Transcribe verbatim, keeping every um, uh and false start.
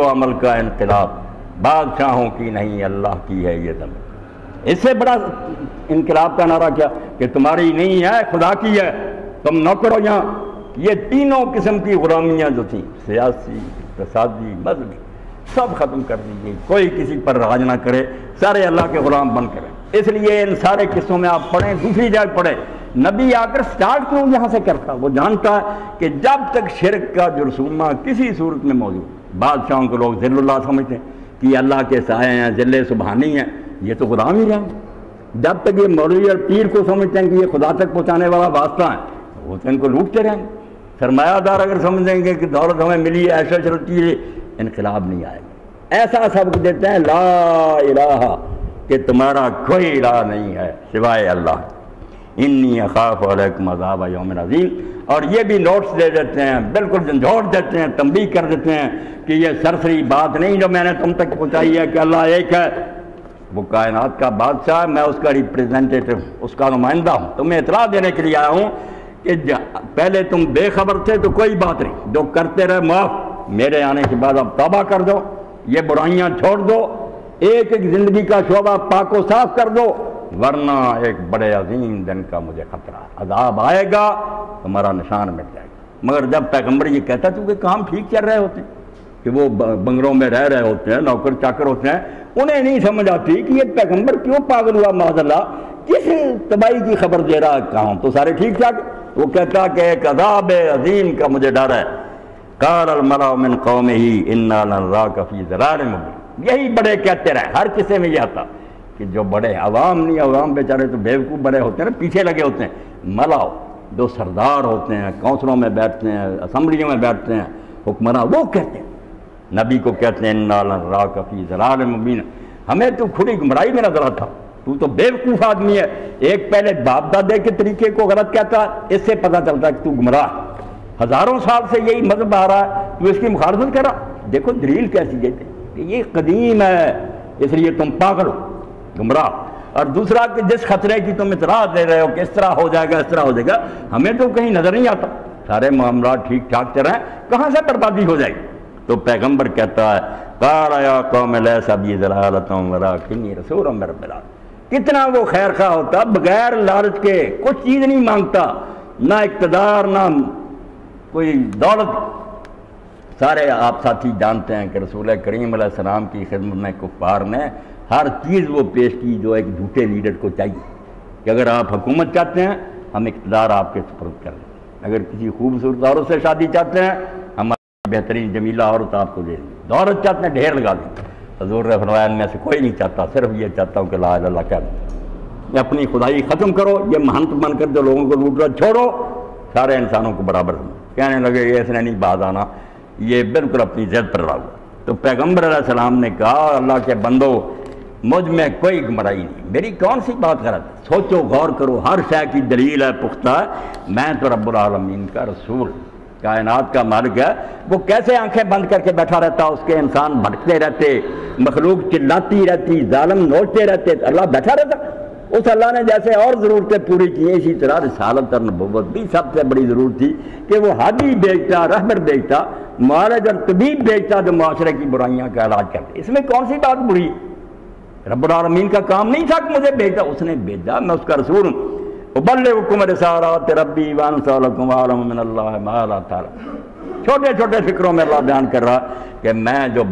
तो अमल का इनकलाब बादशाहों की नहीं अल्लाह की है ये दम। इससे बड़ा इनकलाब का नारा क्या कि तुम्हारी नहीं है खुदा की है, तुम नौकरो यहाँ। ये तीनों किस्म की गुलामियाँ जो थी सियासी इक़्तिसादी मजहबी सब ख़त्म कर दी गई, कोई किसी पर राज ना करे, सारे अल्लाह के गुलाम बन करें। इसलिए इन सारे किस्सों में आप पढ़ें, दूसरी जगह पढ़ें, नबी आकर स्टार्ट क्यों यहाँ से करता, वो जानता है कि जब तक शिरक का जुर्सूमा किसी सूरत में मौजूद, बादशाहों को लोग ज़िल्लुल्लाह समझते हैं कि अल्लाह के सहाय हैं, ज़िल्ले सुबहानी हैं, ये तो गुलाम ही रहेंगे। जब तक ये मौलवी और पीर को समझते हैं कि ये खुदा तक पहुँचाने वाला वास्ता है, वो तो इनको लूटते रहेंगे। सरमायादार अगर समझेंगे कि दौलत हमें मिली ऐशो अशरत की, इनकलाब नहीं आएगा। ऐसा सबक देते हैं ला इलाहा कि तुम्हारा कोई इलाह नहीं है सिवाय अल्लाह, इन्नी अखाफ अलैकुम अज़ाब यौम अज़ीम। और ये भी नोट्स दे देते हैं, बिल्कुल झंझोड़ देते हैं, तंबीह कर देते हैं कि ये सरसरी बात नहीं जो मैंने तुम तक पहुँचाई है कि अल्लाह एक है, वो कायनात का बादशाह, मैं उसका रिप्रेजेंटेटिव, उसका नुमाइंदा हूँ, तुम्हें इतला देने के लिए आया हूँ कि पहले तुम बेखबर थे तो कोई बात नहीं, जो करते रहे माफ़, मेरे आने के बाद अब तौबा कर दो, ये बुराइयाँ छोड़ दो, एक एक ज़िंदगी का शोबा पाको साफ कर दो, वरना एक बड़े अजीम दिन का मुझे खतरा, अजाब आएगा, तुम्हारा निशान मिट जाएगा। मगर जब पैगम्बर ये कहता चूँकि काम ठीक चल रहे होते हैं कि वो बंगलों में रह रहे होते हैं, नौकर चाकर होते हैं, उन्हें नहीं समझ आती कि ये पैगम्बर क्यों पागल हुआ, माजल्ला किस तबाही की खबर दे रहा, कहाँ तो सारे ठीक ठाक। वो कहता कि एक अजाब अजीम का मुझे डर है, कार मरा मिन कौमिही इन्ना लनरा कफी ज़रार मुबीन, यही बड़े कहते रहे, हर किस्से में यह आता कि जो बड़े आवाम नहीं, आवाम बेचारे तो बेवकूफ़ बड़े होते हैं ना, पीछे लगे होते हैं, मलाओ जो सरदार होते हैं, कौंसलों में बैठते हैं, असम्बलियों में बैठते हैं, हुक्मरान, वो कहते हैं, नबी को कहते हैं इन्ना लनरा कफी ज़लाल मुबीन, हमें तो खुली गुमराही में नजर आता, तू तो बेवकूफ़ आदमी है। एक पहले बाप दादे के तरीके को गलत कहता, इससे पता चलता कि तू गुमराह, हज़ारों साल से यही मजहब आ रहा है, तू इसकी मुखालफत करा, देखो दलील कैसी देते कि ये कदीम है इसलिए तुम पागल हो, गुमराह। और दूसरा कि जिस खतरे की तुम इतराज़ दे रहे हो कि इस तरह हो जाएगा, इस तरह हो जाएगा, हमें तो कहीं नजर नहीं आता, सारे मामला ठीक ठाक चल रहे हैं, कहाँ से बर्बादी हो जाएगी। तो पैगंबर कहता है काराया कौम सभी रसूल, कितना वो खैर खा होता, बगैर लालच के, कुछ चीज़ नहीं मांगता, ना इक़्तिदार ना कोई दौलत। सारे आप साथी जानते हैं कि रसूल करीम अलैहिस्सलाम की खिदमत में कुफ्फार ने हर चीज़ वो पेश की जो एक झूठे लीडर को चाहिए कि अगर आप हुकूमत चाहते हैं हम इक़्तिदार आपके सुपुर्द कर लें, अगर किसी खूबसूरत औरत से शादी चाहते हैं हमारी बेहतरीन जमीला औरत आपको दे दें, दौलत चाहते हैं ढेर लगा दें। हज़ूर ने फरमाया में से कोई नहीं चाहता, सिर्फ ये चाहता हूँ कि ला इलाहा इल्लल्लाह, अपनी खुदाई ख़त्म करो, ये महंत बनकर जो लोगों को लूट रहा छोड़ो, सारे इंसानों को बराबर समझो। कहने लगे ये इसने नहीं बाज आना, ये बिल्कुल अपनी ज़िद पर रहा। तो पैगम्बर अलैहिस्सलाम ने कहा अल्लाह के बंदो मुझ में कोई गुमराही नहीं, मेरी कौन सी बात गलत है, सोचो गौर करो, हर शय की दलील है पुख्ता है, मैं तो रब्बुल आलमीन का रसूल, कायनात का मालिक है, वो कैसे आंखें बंद करके बैठा रहता, उसके इंसान भटकते रहते, मखलूक चिल्लाती रहती, जालिम नोचते रहते, अल्लाह बैठा रहता। उस अल्लाह ने जैसे और ज़रूरतें पूरी की, इसी तरह रिसालत और नबुव्वत भी सबसे बड़ी ज़रूरत थी कि वो हादी बेचता, रहबर बेचता, मुआलिज और तबीब बेचता जो माशरे की बुराइयाँ का इलाज करते, इसमें कौन सी बात बुरी, रब्बुल आलमीन का काम नहीं था कि मुझे भेजा, उसने भेजा, मैं उसका रसूल हूँ। उबल्लिगुकुम रिसालात रब्बी व अना लकुम आलम मिनल्लाह मा ला तालमून। छोटे छोटे फिक्रों में अल्लाह बयान कर रहा कि मैं जो